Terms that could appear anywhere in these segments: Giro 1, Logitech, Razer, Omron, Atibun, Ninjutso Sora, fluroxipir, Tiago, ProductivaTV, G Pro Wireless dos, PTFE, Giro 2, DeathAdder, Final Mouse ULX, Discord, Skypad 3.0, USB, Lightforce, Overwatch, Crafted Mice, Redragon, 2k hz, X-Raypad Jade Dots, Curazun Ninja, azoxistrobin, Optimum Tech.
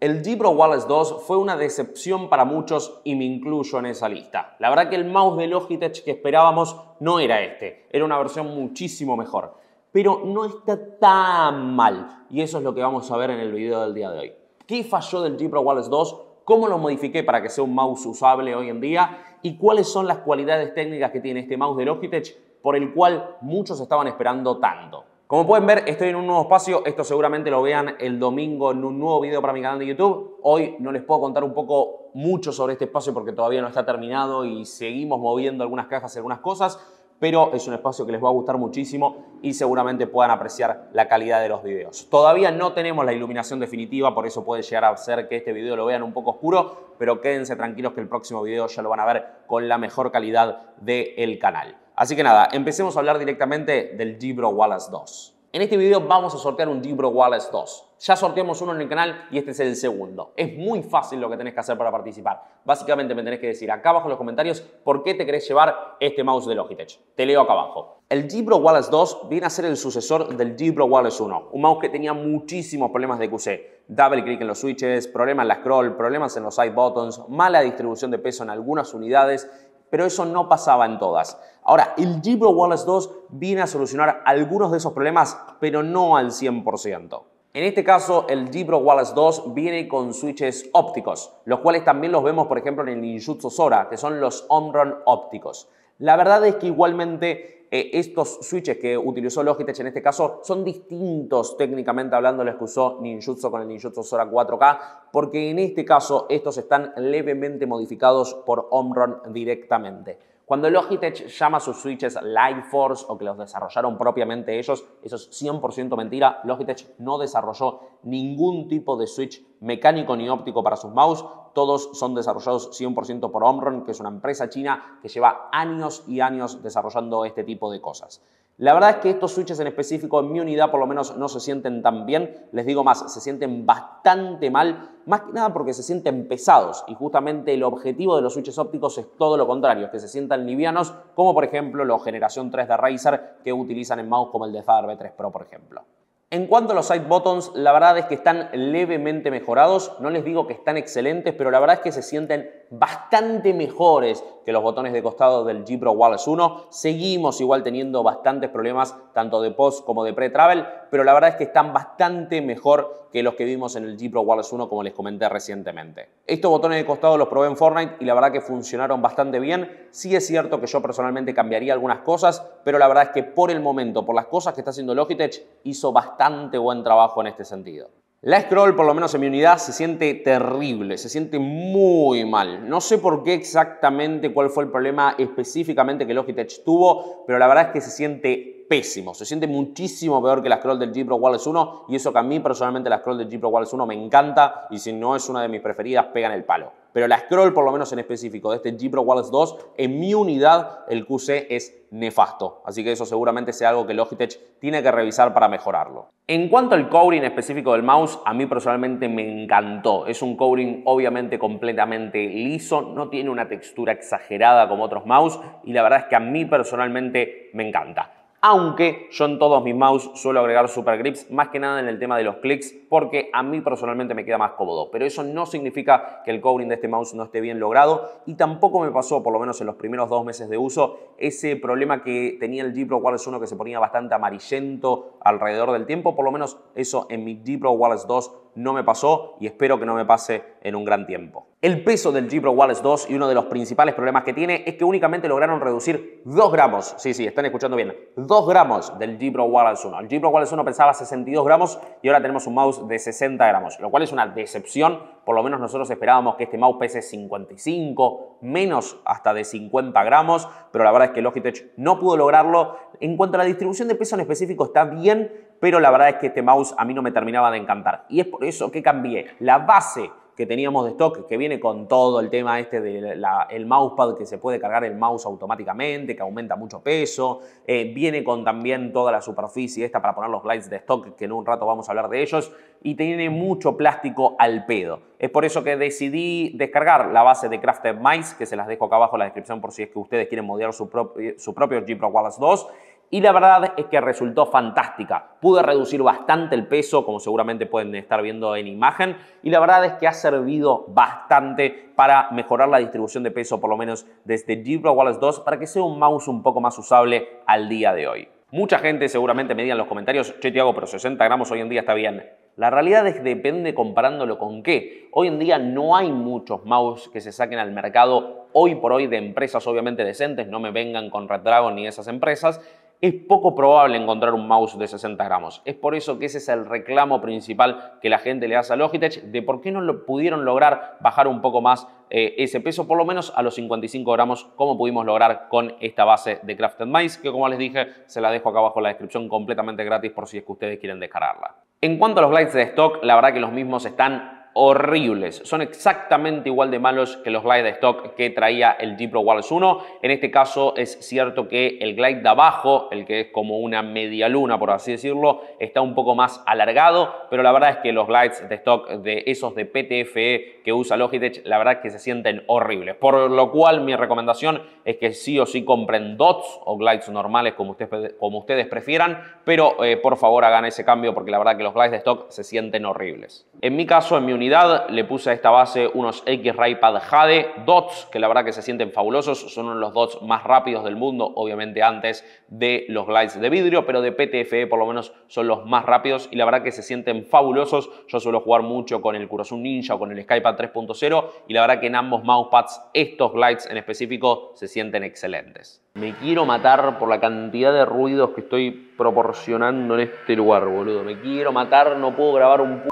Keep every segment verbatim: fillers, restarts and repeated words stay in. El G Pro Wireless dos fue una decepción para muchos y me incluyo en esa lista. La verdad que el mouse de Logitech que esperábamos no era este, era una versión muchísimo mejor. Pero no está tan mal y eso es lo que vamos a ver en el video del día de hoy. ¿Qué falló del G Pro Wireless dos? ¿Cómo lo modifiqué para que sea un mouse usable hoy en día? ¿Y cuáles son las cualidades técnicas que tiene este mouse de Logitech por el cual muchos estaban esperando tanto? Como pueden ver, estoy en un nuevo espacio. Esto seguramente lo vean el domingo en un nuevo video para mi canal de YouTube. Hoy no les puedo contar un poco mucho sobre este espacio porque todavía no está terminado y seguimos moviendo algunas cajas y algunas cosas, pero es un espacio que les va a gustar muchísimo y seguramente puedan apreciar la calidad de los videos. Todavía no tenemos la iluminación definitiva, por eso puede llegar a ser que este video lo vean un poco oscuro, pero quédense tranquilos que el próximo video ya lo van a ver con la mejor calidad del canal. Así que nada, empecemos a hablar directamente del G Pro Wireless dos. En este video vamos a sortear un G Pro Wireless dos. Ya sorteamos uno en el canal y este es el segundo. Es muy fácil lo que tenés que hacer para participar. Básicamente me tenés que decir acá abajo en los comentarios por qué te querés llevar este mouse de Logitech. Te leo acá abajo. El G Pro Wireless dos viene a ser el sucesor del G Pro Wireless uno. Un mouse que tenía muchísimos problemas de Q C. Double click en los switches, problemas en la scroll, problemas en los side buttons, mala distribución de peso en algunas unidades, pero eso no pasaba en todas. Ahora, el G Pro Wireless dos viene a solucionar algunos de esos problemas, pero no al cien por ciento. En este caso, el G Pro Wireless dos viene con switches ópticos, los cuales también los vemos, por ejemplo, en el Ninjutso Sora, que son los Omron ópticos. La verdad es que igualmente Eh, estos switches que utilizó Logitech en este caso son distintos técnicamente hablando los que usó Ninjutso con el Ninjutso Sora cuatro K, porque en este caso estos están levemente modificados por Omron directamente. Cuando Logitech llama a sus switches Lightforce o que los desarrollaron propiamente ellos, eso es cien por ciento mentira. Logitech no desarrolló ningún tipo de switch mecánico ni óptico para sus mouse. Todos son desarrollados cien por ciento por Omron, que es una empresa china que lleva años y años desarrollando este tipo de cosas. La verdad es que estos switches en específico en mi unidad por lo menos no se sienten tan bien, les digo más, se sienten bastante mal, más que nada porque se sienten pesados y justamente el objetivo de los switches ópticos es todo lo contrario, que se sientan livianos, como por ejemplo los generación tres de Razer que utilizan en mouse como el DeathAdder V tres Pro por ejemplo. En cuanto a los side buttons, la verdad es que están levemente mejorados, no les digo que están excelentes, pero la verdad es que se sienten bastante mejores que los botones de costado del G Pro Wireless uno. Seguimos igual teniendo bastantes problemas tanto de post como de pre-travel, pero la verdad es que están bastante mejor que los que vimos en el G Pro Wireless uno, como les comenté recientemente. Estos botones de costado los probé en Fortnite y la verdad que funcionaron bastante bien. Sí es cierto que yo personalmente cambiaría algunas cosas, pero la verdad es que por el momento, por las cosas que está haciendo Logitech, hizo bastante buen trabajo en este sentido. La scroll, por lo menos en mi unidad, se siente terrible, se siente muy mal. No sé por qué exactamente cuál fue el problema específicamente que Logitech tuvo, pero la verdad es que se siente pésimo. Se siente muchísimo peor que la scroll del G Pro Wireless uno y eso que a mí personalmente la scroll del G Pro Wireless uno me encanta y si no es una de mis preferidas, pega en el palo. Pero la scroll, por lo menos en específico de este G Pro Wireless dos, en mi unidad el Q C es nefasto. Así que eso seguramente sea algo que Logitech tiene que revisar para mejorarlo. En cuanto al covering específico del mouse, a mí personalmente me encantó. Es un covering obviamente completamente liso, no tiene una textura exagerada como otros mouse y la verdad es que a mí personalmente me encanta. Aunque yo en todos mis mouse suelo agregar super grips, más que nada en el tema de los clics, porque a mí personalmente me queda más cómodo. Pero eso no significa que el covering de este mouse no esté bien logrado y tampoco me pasó, por lo menos en los primeros dos meses de uso, ese problema que tenía el G Pro Wireless uno que se ponía bastante amarillento alrededor del tiempo. Por lo menos eso en mi G Pro Wireless dos no me pasó y espero que no me pase en un gran tiempo. El peso del G Pro Wireless dos y uno de los principales problemas que tiene es que únicamente lograron reducir dos gramos. Sí, sí, están escuchando bien. dos gramos del G Pro Wireless uno. El G Pro Wireless uno pesaba sesenta y dos gramos y ahora tenemos un mouse de sesenta gramos, lo cual es una decepción. Por lo menos nosotros esperábamos que este mouse pese cincuenta y cinco, menos hasta de cincuenta gramos, pero la verdad es que Logitech no pudo lograrlo. En cuanto a la distribución de peso en específico está bien, pero la verdad es que este mouse a mí no me terminaba de encantar. Y es por eso que cambié la base que teníamos de stock, que viene con todo el tema este del de mousepad, que se puede cargar el mouse automáticamente, que aumenta mucho peso. Eh, viene con también toda la superficie esta para poner los glides de stock, que en un rato vamos a hablar de ellos. Y tiene mucho plástico al pedo. Es por eso que decidí descargar la base de Crafted Mice, que se las dejo acá abajo en la descripción por si es que ustedes quieren modear su, prop su propio G Pro Wireless dos. y la verdad es que resultó fantástica. Pude reducir bastante el peso, como seguramente pueden estar viendo en imagen, y la verdad es que ha servido bastante para mejorar la distribución de peso, por lo menos desde G Pro Wireless dos, para que sea un mouse un poco más usable al día de hoy. Mucha gente seguramente me diga en los comentarios, che Tiago, pero sesenta gramos hoy en día está bien. La realidad es que depende comparándolo con qué. Hoy en día no hay muchos mouse que se saquen al mercado hoy por hoy de empresas obviamente decentes, no me vengan con Redragon ni esas empresas. Es poco probable encontrar un mouse de sesenta gramos. Es por eso que ese es el reclamo principal que la gente le hace a Logitech de por qué no lo pudieron lograr bajar un poco más eh, ese peso, por lo menos a los cincuenta y cinco gramos, como pudimos lograr con esta base de Crafted Mice, que como les dije, se la dejo acá abajo en la descripción completamente gratis por si es que ustedes quieren descargarla. En cuanto a los glides de stock, la verdad que los mismos están horribles. Son exactamente igual de malos que los glides de stock que traía el G Pro Wireless uno. En este caso es cierto que el glide de abajo, el que es como una media luna por así decirlo, está un poco más alargado, pero la verdad es que los glides de stock de esos de P T F E que usa Logitech, la verdad es que se sienten horribles. Por lo cual mi recomendación es que sí o sí compren dots o glides normales como ustedes, como ustedes prefieran, pero eh, por favor hagan ese cambio porque la verdad que los glides de stock se sienten horribles. En mi caso, en mi unidad, le puse a esta base unos X-Raypad Jade Dots, que la verdad que se sienten fabulosos, son uno de los dots más rápidos del mundo, obviamente antes de los glides de vidrio, pero de P T F E por lo menos son los más rápidos y la verdad que se sienten fabulosos. Yo suelo jugar mucho con el Curazun Ninja o con el Skypad tres punto cero y la verdad que en ambos mousepads, estos glides en específico, se sienten excelentes. Me quiero matar por la cantidad de ruidos que estoy proporcionando en este lugar, boludo. Me quiero matar, no puedo grabar un p...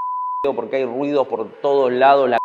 porque hay ruidos por todos lados. La...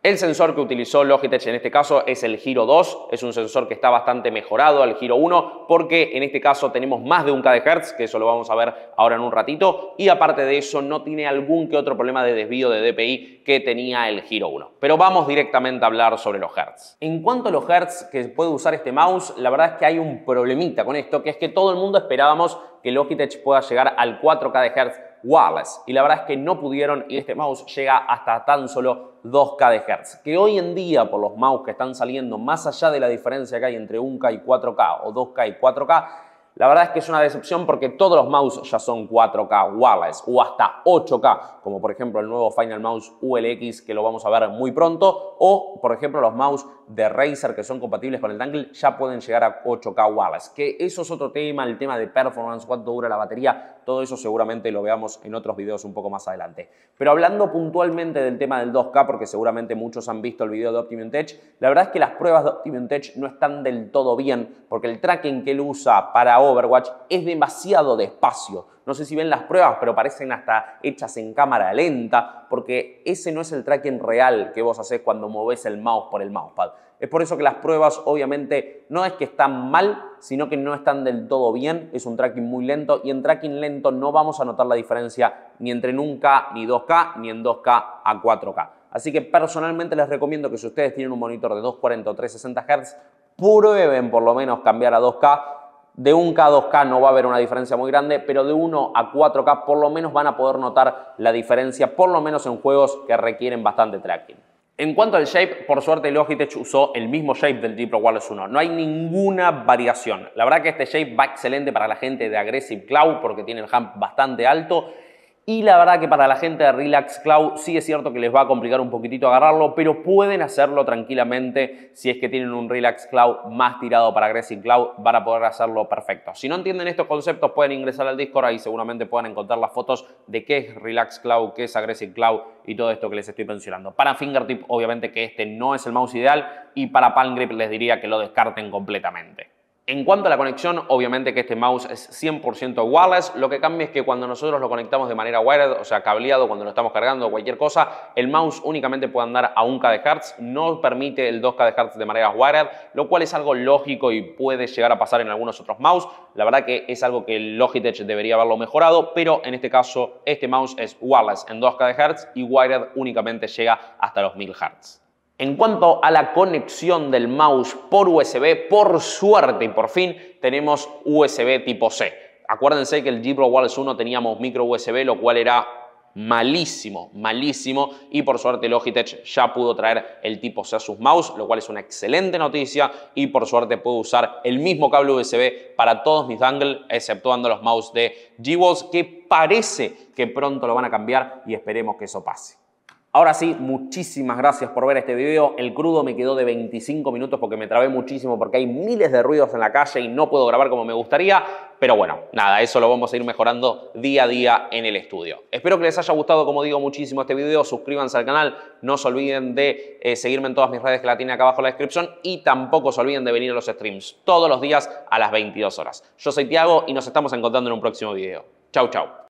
El sensor que utilizó Logitech en este caso es el Giro dos. Es un sensor que está bastante mejorado al Giro uno porque en este caso tenemos más de un kilohertz, que eso lo vamos a ver ahora en un ratito. Y aparte de eso no tiene algún que otro problema de desvío de D P I que tenía el Giro uno. Pero vamos directamente a hablar sobre los hertz. En cuanto a los hertz que puede usar este mouse, la verdad es que hay un problemita con esto, que es que todo el mundo esperábamos que Logitech pueda llegar al cuatro K de hertz wireless y la verdad es que no pudieron y este mouse llega hasta tan solo dos K de hertz, que hoy en día por los mouse que están saliendo, más allá de la diferencia que hay entre uno K y cuatro K o dos K y cuatro K, la verdad es que es una decepción porque todos los mouse ya son cuatro K wireless o hasta ocho K, como por ejemplo el nuevo Final Mouse U L X que lo vamos a ver muy pronto, o por ejemplo los mouse de Razer que son compatibles con el dangle ya pueden llegar a ocho K wireless, que eso es otro tema, el tema de performance, cuánto dura la batería, todo eso seguramente lo veamos en otros videos un poco más adelante. Pero hablando puntualmente del tema del dos K, porque seguramente muchos han visto el video de Optimum Tech, la verdad es que las pruebas de Optimum Tech no están del todo bien porque el tracking que él usa para Overwatch es demasiado despacio. No sé si ven las pruebas, pero parecen hasta hechas en cámara lenta, porque ese no es el tracking real que vos hacés cuando movés el mouse por el mousepad. Es por eso que las pruebas obviamente no es que están mal, sino que no están del todo bien. Es un tracking muy lento y en tracking lento no vamos a notar la diferencia ni entre uno K ni dos K, ni en dos K a cuatro K. Así que personalmente les recomiendo que si ustedes tienen un monitor de doscientos cuarenta o trescientos sesenta hertz, prueben por lo menos cambiar a dos K. De uno K a dos K no va a haber una diferencia muy grande, pero de uno a cuatro K por lo menos van a poder notar la diferencia, por lo menos en juegos que requieren bastante tracking. En cuanto al shape, por suerte Logitech usó el mismo shape del G Pro Wireless uno. No hay ninguna variación. La verdad que este shape va excelente para la gente de Aggressive Cloud porque tiene el hump bastante alto. Y la verdad que para la gente de Relax Cloud sí es cierto que les va a complicar un poquitito agarrarlo, pero pueden hacerlo tranquilamente. Si es que tienen un Relax Cloud más tirado para Aggressive Cloud, van a poder hacerlo perfecto. Si no entienden estos conceptos, pueden ingresar al Discord, ahí seguramente pueden encontrar las fotos de qué es Relax Cloud, qué es Aggressive Cloud y todo esto que les estoy mencionando. Para Fingertip, obviamente que este no es el mouse ideal, y para Palm Grip les diría que lo descarten completamente. En cuanto a la conexión, obviamente que este mouse es cien por ciento wireless. Lo que cambia es que cuando nosotros lo conectamos de manera wired, o sea, cableado, cuando lo estamos cargando o cualquier cosa, el mouse únicamente puede andar a un K de hertz. No permite el dos K de hertz de manera wired, lo cual es algo lógico y puede llegar a pasar en algunos otros mouse. La verdad que es algo que Logitech debería haberlo mejorado, pero en este caso, este mouse es wireless en dos K de hertz y wired únicamente llega hasta los mil hertz. En cuanto a la conexión del mouse por U S B, por suerte y por fin tenemos U S B tipo C. Acuérdense que el G Pro Wireless uno teníamos micro U S B, lo cual era malísimo, malísimo, y por suerte Logitech ya pudo traer el tipo C a sus mouse, lo cual es una excelente noticia, y por suerte puedo usar el mismo cable U S B para todos mis dongles, exceptuando los mouse de G-Walls, que parece que pronto lo van a cambiar y esperemos que eso pase. Ahora sí, muchísimas gracias por ver este video. El crudo me quedó de veinticinco minutos porque me trabé muchísimo porque hay miles de ruidos en la calle y no puedo grabar como me gustaría. Pero bueno, nada, eso lo vamos a ir mejorando día a día en el estudio. Espero que les haya gustado, como digo, muchísimo este video. Suscríbanse al canal. No se olviden de eh, seguirme en todas mis redes que la tienen acá abajo en la descripción. Y tampoco se olviden de venir a los streams todos los días a las veintidós horas. Yo soy Tiago y nos estamos encontrando en un próximo video. Chau, chau.